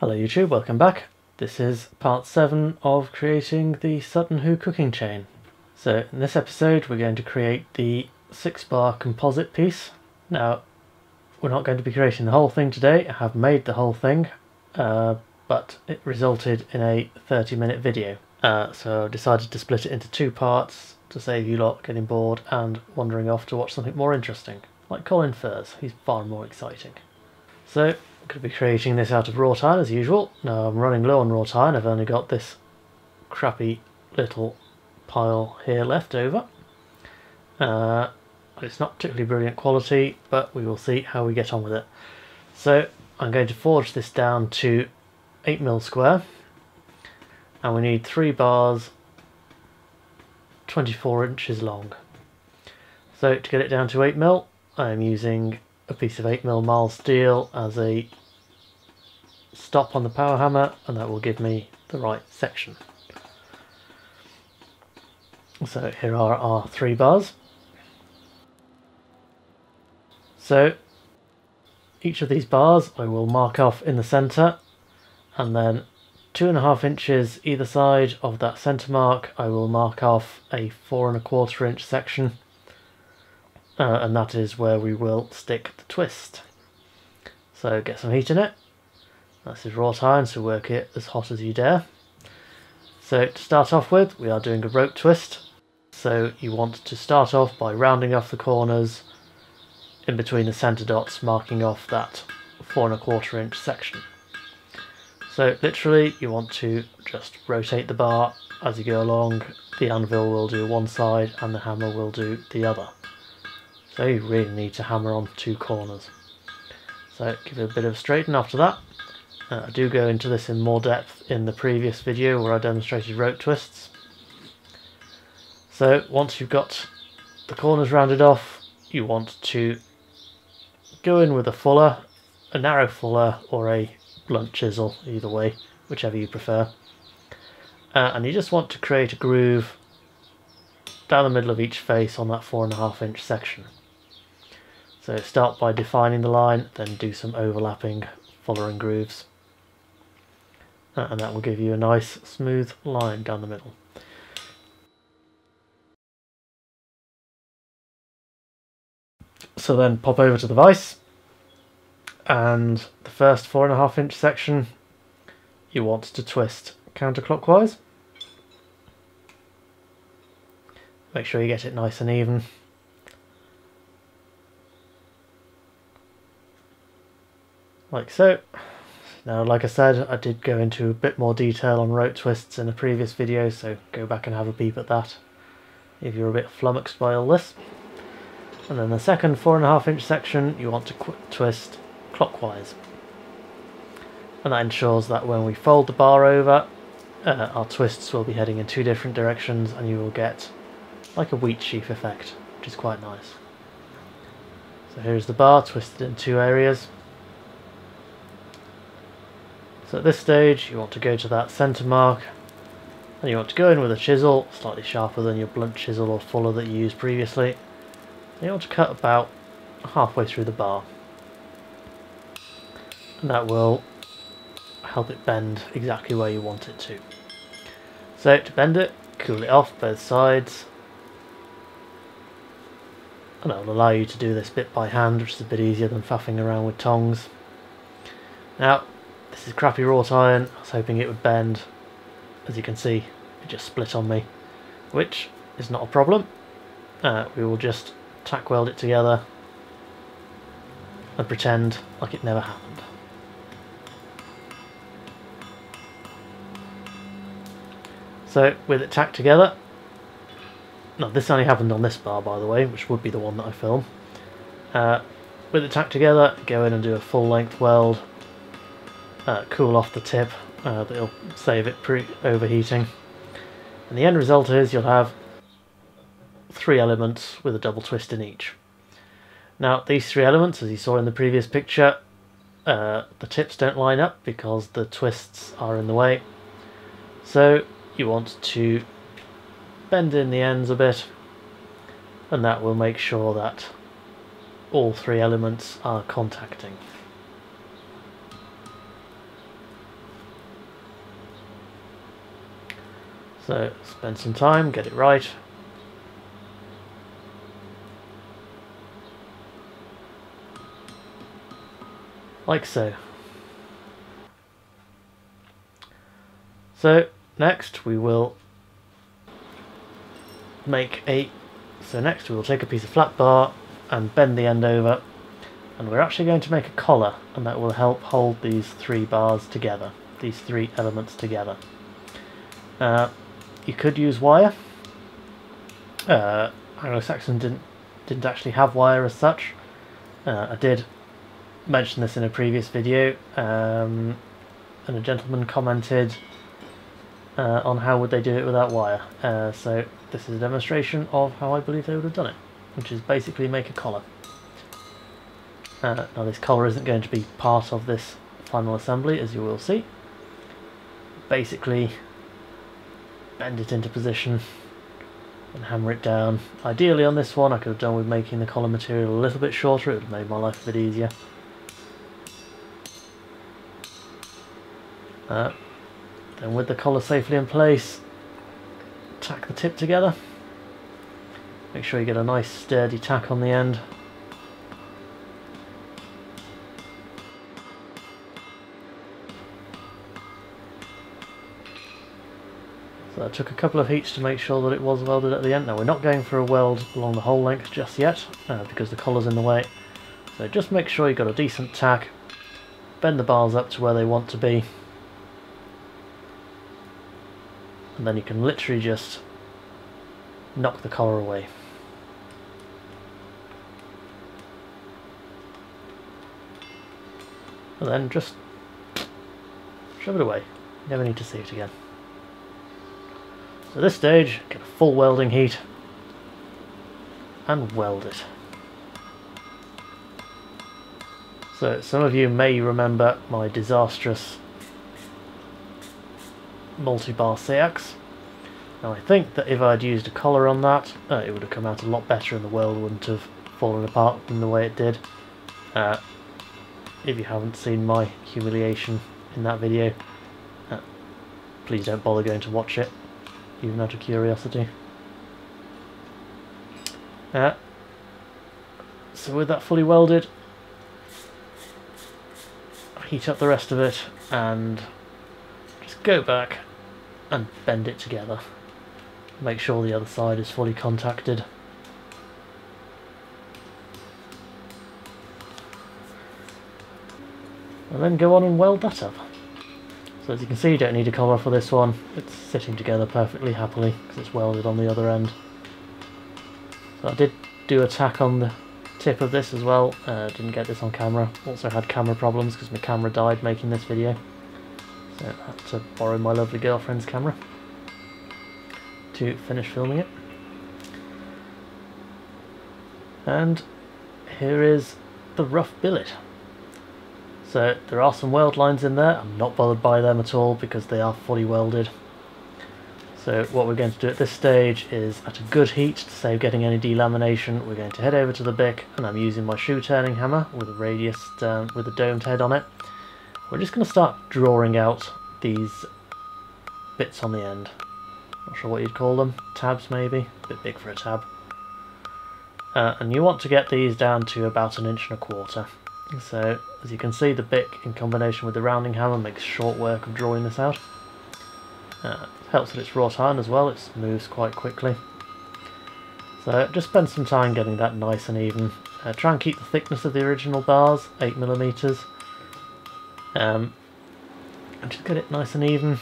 Hello YouTube, welcome back. This is part 7 of creating the Sutton Hoo cooking chain. So in this episode we're going to create the 6-bar composite piece. Now we're not going to be creating the whole thing today. I have made the whole thing, but it resulted in a 30-minute video. So I decided to split it into two parts to save you lot getting bored and wandering off to watch something more interesting. Like Colin Furze, he's far more exciting. So going to be creating this out of wrought iron as usual. Now I'm running low on wrought iron, I've only got this crappy little pile here left over. It's not particularly brilliant quality, but we will see how we get on with it. So I'm going to forge this down to 8mm square, and we need 3 bars 24 inches long. So to get it down to 8mm, I'm using a piece of 8mm mild steel as a stop on the power hammer, and that will give me the right section. So here are our 3 bars. So each of these bars I will mark off in the centre, and then 2.5 inches either side of that centre mark I will mark off a 4.25 inch section. And that is where we will stick the twist. So get some heat in it. This is wrought iron, so work it as hot as you dare. So to start off with, we are doing a rope twist. So you want to start off by rounding off the corners in between the centre dots, marking off that 4.25 inch section. So literally you want to just rotate the bar as you go along. The anvil will do one side and the hammer will do the other. So you really need to hammer on 2 corners. So give it a bit of a straighten after that. I do go into this in more depth in the previous video where I demonstrated rope twists. So once you've got the corners rounded off, you want to go in with a fuller, a narrow fuller or a blunt chisel, either way, whichever you prefer. And you just want to create a groove down the middle of each face on that 4.5 inch section. So start by defining the line, then do some overlapping fuller and grooves, and that will give you a nice smooth line down the middle. So then pop over to the vise, and the first 4.5 inch section you want to twist counterclockwise. Make sure you get it nice and even. Like so. Now, like I said, I did go into a bit more detail on rope twists in a previous video, so go back and have a peep at that if you're a bit flummoxed by all this. And then the second 4.5 inch section you want to twist clockwise. And that ensures that when we fold the bar over, our twists will be heading in 2 different directions, and you will get like a wheat sheaf effect, which is quite nice. So here's the bar twisted in 2 areas. So at this stage you want to go to that centre mark, and you want to go in with a chisel slightly sharper than your blunt chisel or fuller that you used previously, and you want to cut about halfway through the bar, and that will help it bend exactly where you want it to. So to bend it, cool it off both sides, and that will allow you to do this bit by hand, which is a bit easier than faffing around with tongs. Now this is crappy wrought iron, I was hoping it would bend. As you can see, it just split on me, which is not a problem. We will just tack weld it together and pretend like it never happened. So with it tacked together, now this only happened on this bar, by the way, which would be the one that I film. With it tacked together, go in and do a full length weld. Cool off the tip, that'll save it from overheating. And the end result is you'll have 3 elements with a double twist in each. Now these 3 elements, as you saw in the previous picture, the tips don't line up because the twists are in the way. So you want to bend in the ends a bit, and that will make sure that all 3 elements are contacting. So spend some time, get it right. Like so. So next we will make a... So next we will take a piece of flat bar and bend the end over, and we're actually going to make a collar, and that will help hold these three bars together, these three elements together. You could use wire. Anglo-Saxon didn't actually have wire as such. I did mention this in a previous video, and a gentleman commented on how would they do it without wire. So this is a demonstration of how I believe they would have done it, which is basically make a collar. Now this collar isn't going to be part of this final assembly, as you will see. Basically bend it into position and hammer it down. Ideally on this one I could have done with making the collar material a little bit shorter, it would have made my life a bit easier. Then with the collar safely in place, tack the tip together. Make sure you get a nice sturdy tack on the end. So I took a couple of heats to make sure that it was welded at the end. Now we're not going for a weld along the whole length just yet, because the collar's in the way. So just make sure you've got a decent tack, bend the bars up to where they want to be, and then you can literally just knock the collar away. And then just shove it away. You never need to see it again. So at this stage, get a full welding heat and weld it. So some of you may remember my disastrous multi-bar CX. Now I think that if I'd used a collar on that, it would have come out a lot better and the weld wouldn't have fallen apart in the way it did. If you haven't seen my humiliation in that video, please don't bother going to watch it, even out of curiosity. So with that fully welded, heat up the rest of it and just go back and bend it together. Make sure the other side is fully contacted. And then go on and weld that up. So as you can see, you don't need a collar for this one. It's sitting together perfectly happily because it's welded on the other end. So I did do a tack on the tip of this as well. Didn't get this on camera. Also had camera problems because my camera died making this video. So I had to borrow my lovely girlfriend's camera to finish filming it. And here is the rough billet. So there are some weld lines in there. I'm not bothered by them at all because they are fully welded. So what we're going to do at this stage is, at a good heat to save getting any delamination, we're going to head over to the bick, and I'm using my shoe turning hammer with a radius with a domed head on it. We're just going to start drawing out these bits on the end. Not sure what you'd call them. Tabs maybe? A bit big for a tab. And you want to get these down to about 1.25 inches. So as you can see, the bick in combination with the rounding hammer makes short work of drawing this out. Helps that it's wrought iron as well, it moves quite quickly. So just spend some time getting that nice and even. Try and keep the thickness of the original bars, 8mm. And just get it nice and even,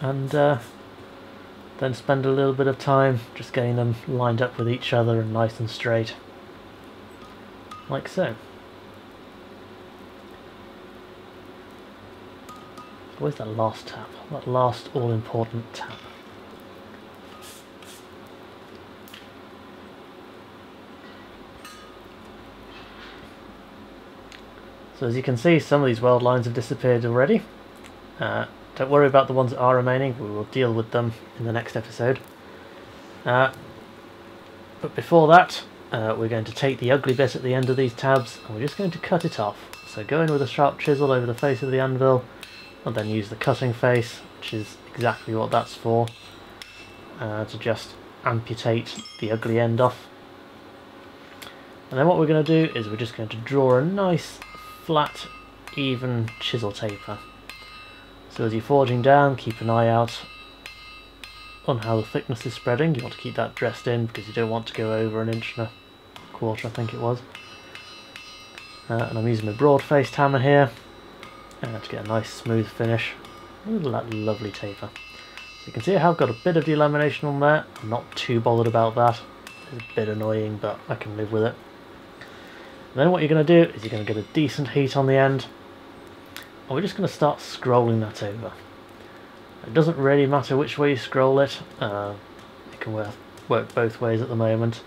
and then spend a little bit of time just getting them lined up with each other and nice and straight, like so. Where's that last tap? That last all-important tap. So as you can see, some of these weld lines have disappeared already. Don't worry about the ones that are remaining, we will deal with them in the next episode. But before that, we're going to take the ugly bit at the end of these tabs and we're just going to cut it off. So go in with a sharp chisel over the face of the anvil and then use the cutting face, which is exactly what that's for, to just amputate the ugly end off. And then what we're going to do is we're just going to draw a nice flat even chisel taper. So as you're forging down, keep an eye out on how the thickness is spreading. You want to keep that dressed in because you don't want to go over 1.25 inches, I think it was. And I'm using my broad-faced hammer here to get a nice smooth finish. Look at that lovely taper. So you can see I have got a bit of delamination on there. I'm not too bothered about that. It's a bit annoying, but I can live with it. And then what you're going to do is you're going to get a decent heat on the end, and we're just going to start scrolling that over. It doesn't really matter which way you scroll it. It can work both ways at the moment,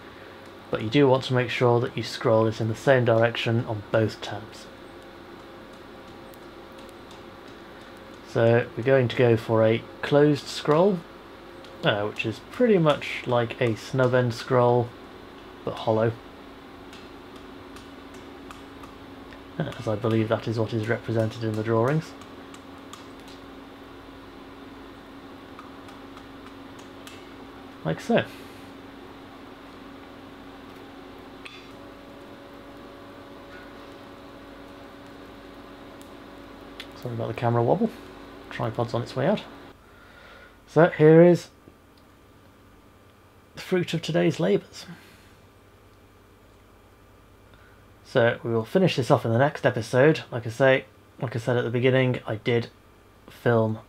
but you do want to make sure that you scroll it in the same direction on both tabs. So we're going to go for a closed scroll, which is pretty much like a snub end scroll, but hollow, as I believe that is what is represented in the drawings. Like so. Sorry about the camera wobble. Tripod's on its way out. So here is the fruit of today's labours. So we will finish this off in the next episode. Like I said at the beginning, I did film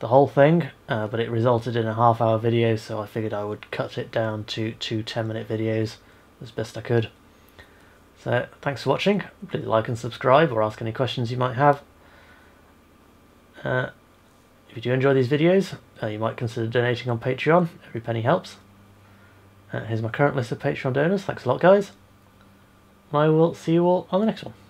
the whole thing, but it resulted in a half-hour video, so I figured I would cut it down to two 10-minute videos as best I could. So thanks for watching. Please like and subscribe, or ask any questions you might have. If you do enjoy these videos, you might consider donating on Patreon. Every penny helps. Here's my current list of Patreon donors. Thanks a lot, guys, and I will see you all on the next one.